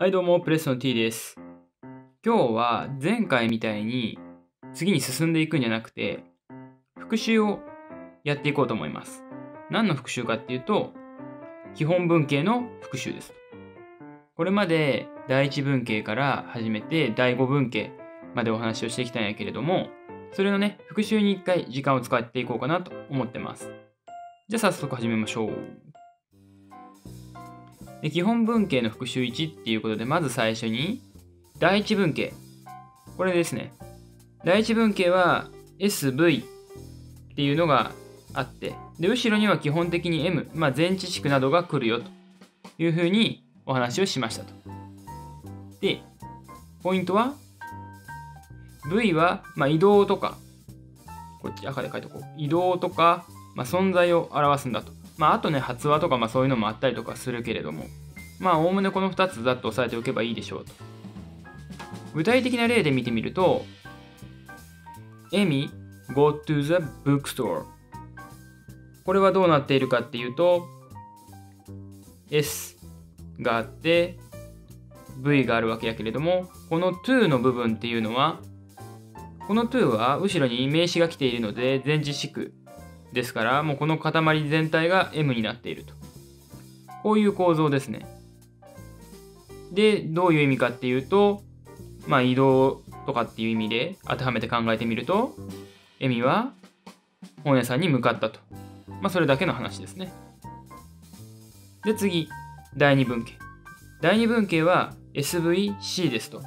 はいどうも、プレスの T です。今日は前回みたいに次に進んでいくんじゃなくて復習をやっていこうと思います。何の復習かっていうと基本文型の復習です。これまで第1文型から始めて第5文型までお話をしてきたんやけれどもそれのね、復習に一回時間を使っていこうかなと思ってます。じゃあ早速始めましょう。で基本文型の復習1っていうことで、まず最初に第1文型、これですね。第1文型は SV っていうのがあって、で後ろには基本的に M、前置詞句などが来るよというふうにお話をしましたと。でポイントは V は、移動とか、こっち赤で書いておこう、移動とか、存在を表すんだと。あとね、発話とか、そういうのもあったりとかするけれども、おおむねこの2つざっと押さえておけばいいでしょうと。具体的な例で見てみると、エミ go to the bookstore。これはどうなっているかっていうと、S があって V があるわけやけれども、この to の部分っていうのは、この to は後ろに名詞が来ているので前置詞句ですから、もうこの塊全体が M になっていると。こういう構造ですね。でどういう意味かっていうと、移動とかっていう意味で当てはめて考えてみると、エミは本屋さんに向かったと。それだけの話ですね。で次、第2文型。第2文型は SVC ですと。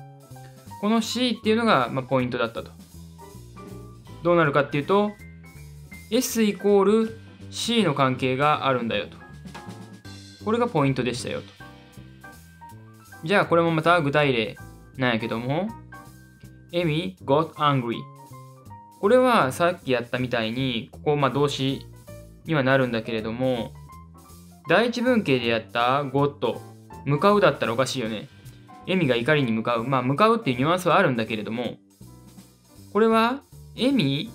この C っていうのがポイントだったと。どうなるかっていうと、S イコール C の関係があるんだよと。これがポイントでしたよと。じゃあこれもまた具体例なんやけども、エミ got angry。これはさっきやったみたいに、ここ動詞にはなるんだけれども、第一文型でやった got 向かうだったらおかしいよね。エミが怒りに向かう。向かうっていうニュアンスはあるんだけれども、これはエミ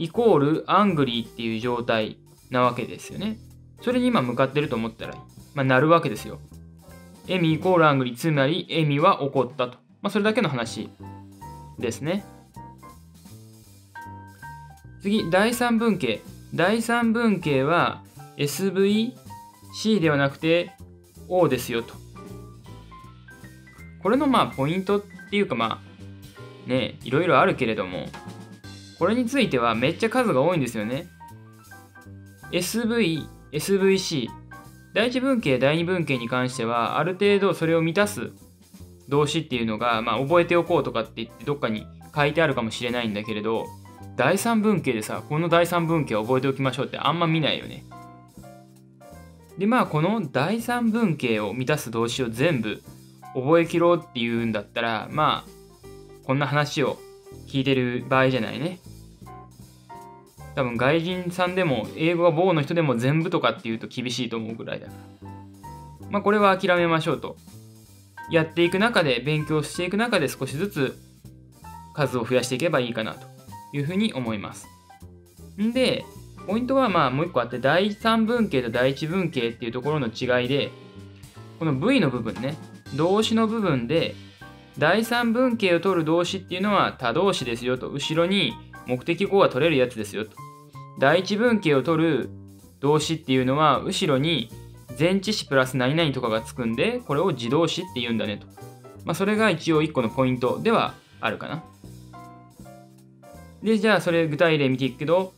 イコールアングリーっていう状態なわけですよね。それに今向かってると思ったら、なるわけですよ。エミイコールアングリー、つまりエミは怒ったと。それだけの話ですね。次、第3文型。第3文型は SVC ではなくて O ですよと。これのポイントっていうか、いろいろあるけれども、これについてはめっちゃ数が多いんですよね。SV、SVC、第1文型、第2文型に関しては、ある程度それを満たす動詞っていうのが、覚えておこうとかって言ってどっかに書いてあるかもしれないんだけれど、第3文型でさ、この第3文型を覚えておきましょうってあんま見ないよね。で、この第3文型を満たす動詞を全部覚えきろうっていうんだったら、こんな話を聞いてる場合じゃないね。多分外人さんでも英語が母語の人でも全部とかっていうと厳しいと思うぐらいだから、これは諦めましょうと。やっていく中で、勉強していく中で少しずつ数を増やしていけばいいかなというふうに思います。んでポイントはもう一個あって、第3文型と第1文型っていうところの違いで、この V の部分ね、動詞の部分で第3文型を取る動詞っていうのは他動詞ですよと。後ろに目的語が取れるやつですよと。第1文型を取る動詞っていうのは後ろに前置詞プラス何々とかがつくんで、これを自動詞って言うんだねと。それが一応1個のポイントではあるかな。でじゃあそれ具体例見ていくけど、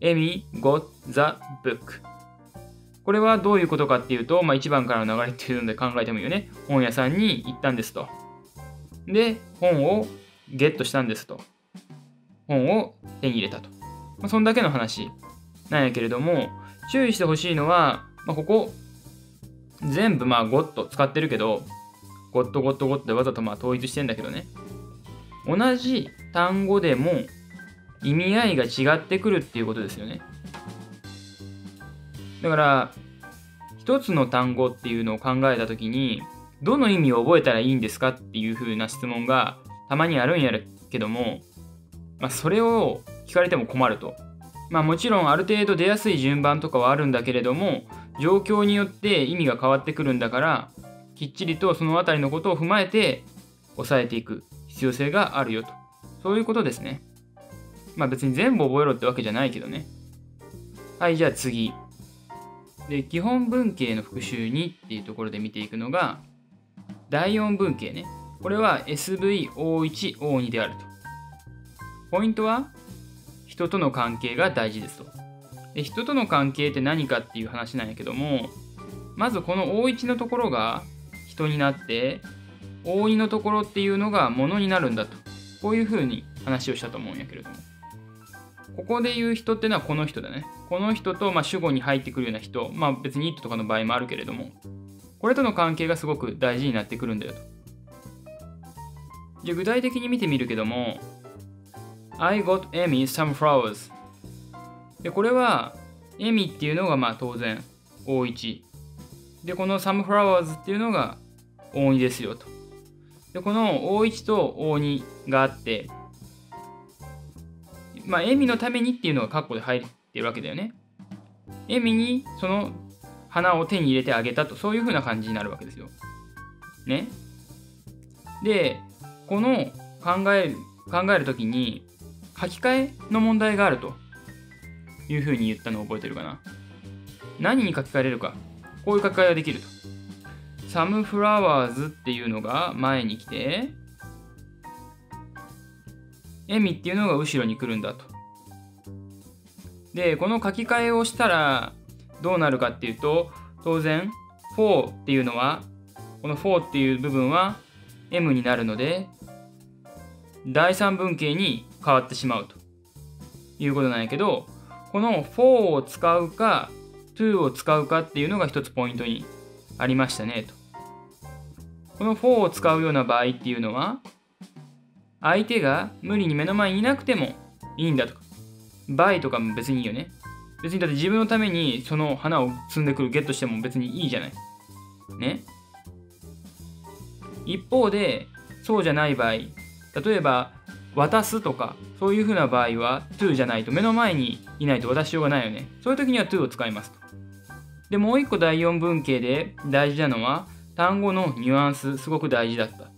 エミ got the book。これはどういうことかっていうと、1番からの流れっていうので考えてもいいよね。本屋さんに行ったんですと。で本をゲットしたんですと。本を手に入れたと。そんだけの話なんやけれども、注意してほしいのは、ここ全部ゴッと使ってるけど、ゴッとゴッとゴッとでわざと統一してんだけどね、同じ単語でも意味合いが違ってくるっていうことですよね。だから一つの単語っていうのを考えた時に、どの意味を覚えたらいいんですかっていう風な質問がたまにあるんやけども、それを聞かれても困ると。もちろんある程度出やすい順番とかはあるんだけれども、状況によって意味が変わってくるんだから、きっちりとそのあたりのことを踏まえて抑えていく必要性があるよと、そういうことですね。まあ別に全部覚えろってわけじゃないけどね。はい、じゃあ次。で、基本文型の復習にっていうところで見ていくのが、第4文型ね。これは SVO1、O2 であると。ポイントは、人との関係が大事ですと。で、人との関係って何かっていう話なんやけども、まずこの O1 のところが人になって、O2 のところっていうのが物になるんだと。こういうふうに話をしたと思うんやけれども。ここで言う人ってのはこの人だね。この人と主語に入ってくるような人、まあ別に it とかの場合もあるけれども、これとの関係がすごく大事になってくるんだよと。じゃあ具体的に見てみるけども、I got Amy some flowers。で、これは Amy っていうのがまあ当然 O1。で、この some flowers っていうのが O2 ですよと。で、この O1 と O2 があって、まあ、エミのためにっていうのがカッコで入ってるわけだよね。エミにその花を手に入れてあげたと、そういう風な感じになるわけですよ。ね。で、この考える時に書き換えの問題があるという風に言ったのを覚えてるかな。何に書き換えれるか。こういう書き換えができると。サムフラワーズっていうのが前に来て、エミっていうのが後ろに来るんだと。で、この書き換えをしたらどうなるかっていうと、当然 for っていうのは、この for っていう部分は m になるので、第3文型に変わってしまうということなんやけど、この for を使うか to を使うかっていうのが一つポイントにありましたねと。この for を使うような場合っていうのは、相手が無理に目の前にいなくてもいいんだとか、バイとかも別にいいよね。別にだって自分のためにその花を摘んでくる、ゲットしても別にいいじゃない。ね。一方で、そうじゃない場合、例えば渡すとか、そういうふうな場合は to じゃないと、目の前にいないと渡しようがないよね。そういう時には to を使いますと。で、もう一個第4文型で大事なのは、単語のニュアンス、すごく大事だった。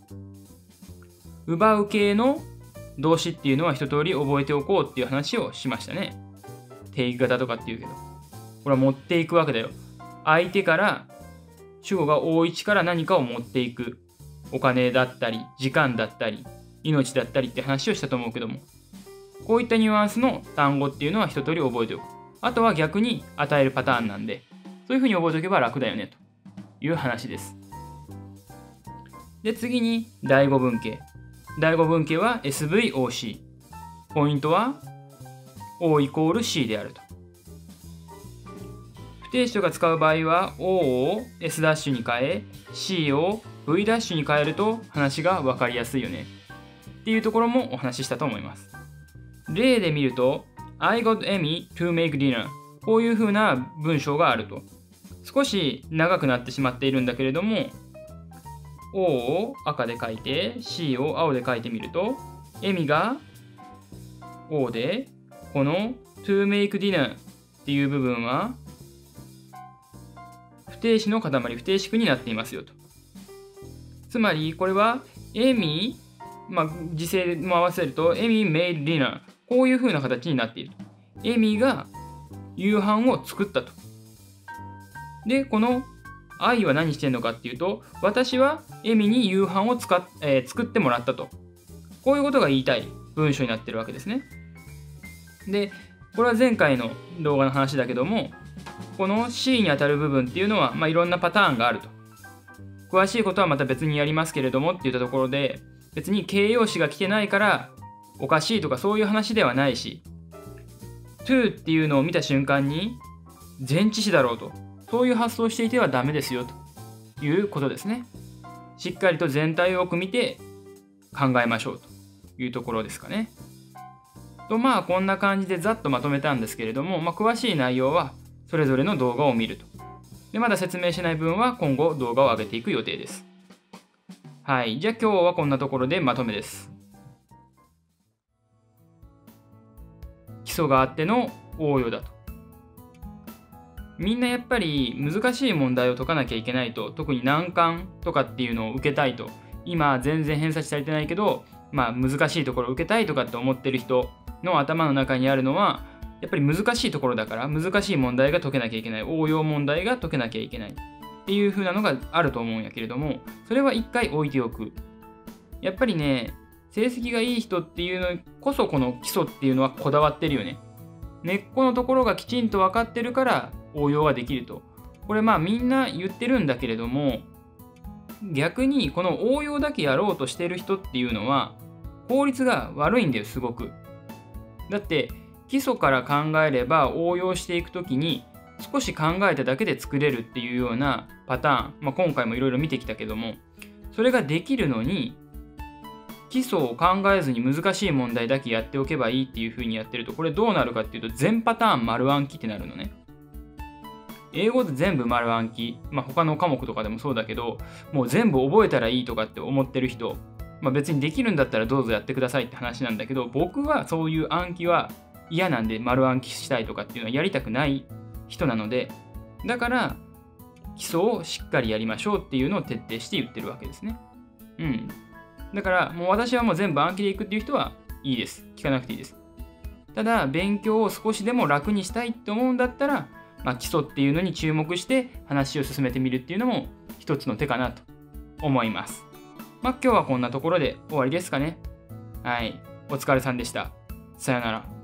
奪う系の動詞っていうのは一通り覚えておこうっていう話をしましたね。定義型とかっていうけど、これは持っていくわけだよ。相手から主語が O1 から何かを持っていく。お金だったり、時間だったり、命だったりって話をしたと思うけども、こういったニュアンスの単語っていうのは一通り覚えておく。あとは逆に与えるパターンなんで、そういうふうに覚えておけば楽だよねという話です。で、次に第5文型。第5文型は SVOC。ポイントは O イコール C であると。不定詞とか使う場合は O を S' に変え C を V' に変えると話が分かりやすいよね。っていうところもお話ししたと思います。例で見ると I got Amy to make dinner。こういう風な文章があると。少し長くなってしまっているんだけれども、O を赤で書いて C を青で書いてみると、エミが O で、この to make dinner っていう部分は不定詞の塊、不定詞句になっていますよと。つまりこれはエミ、まあ時制も合わせるとエミ made dinner、 こういう風な形になっている。エミが夕飯を作ったと。で、このI は何してんのかっていうと、私はエミに夕飯を作ってもらったと。こういうことが言いたい文章になってるわけですね。で、これは前回の動画の話だけども、この C にあたる部分っていうのは、まあ、いろんなパターンがあると。詳しいことはまた別にやりますけれどもって言ったところで、別に形容詞が来てないからおかしいとかそういう話ではないし、 to っていうのを見た瞬間に前置詞だろうと。そういう発想をしていてはダメですよということですね。しっかりと全体をよく見て考えましょうというところですかね。と、まあこんな感じでざっとまとめたんですけれども、まあ、詳しい内容はそれぞれの動画を見ると。で、まだ説明しない分は今後動画を上げていく予定です。はい、じゃあ今日はこんなところでまとめです。基礎があっての応用だと。みんなやっぱり難しい問題を解かなきゃいけないと、特に難関とかっていうのを受けたいと、今全然偏差値足りてないけど、まあ、難しいところを受けたいとかって思ってる人の頭の中にあるのはやっぱり難しいところだから、難しい問題が解けなきゃいけない、応用問題が解けなきゃいけないっていう風なのがあると思うんやけれども、それは一回置いておく。やっぱりね、成績がいい人っていうのこそこの基礎っていうのはこだわってるよね。根っこのところがきちんと分かってるから応用ができると。これまあみんな言ってるんだけれども、逆にこの応用だけやろうとしてる人っていうのは効率が悪いんだよ、すごく。だって基礎から考えれば応用していく時に少し考えただけで作れるっていうようなパターン、まあ、今回もいろいろ見てきたけども、それができるのに基礎を考えずに難しい問題だけやっておけばいいっていう風にやってると、これどうなるかっていうと全パターン丸暗記ってなるのね。英語で全部丸暗記、まあ、他の科目とかでもそうだけど、もう全部覚えたらいいとかって思ってる人、まあ、別にできるんだったらどうぞやってくださいって話なんだけど、僕はそういう暗記は嫌なんで、丸暗記したいとかっていうのはやりたくない人なので、だから基礎をしっかりやりましょうっていうのを徹底して言ってるわけですね。うん。だからもう私はもう全部暗記でいくっていう人はいいです。聞かなくていいです。ただ勉強を少しでも楽にしたいと思うんだったら、まあ、基礎っていうのに注目して話を進めてみるっていうのも一つの手かなと思います。まあ今日はこんなところで終わりですかね。はい。お疲れさんでした。さよなら。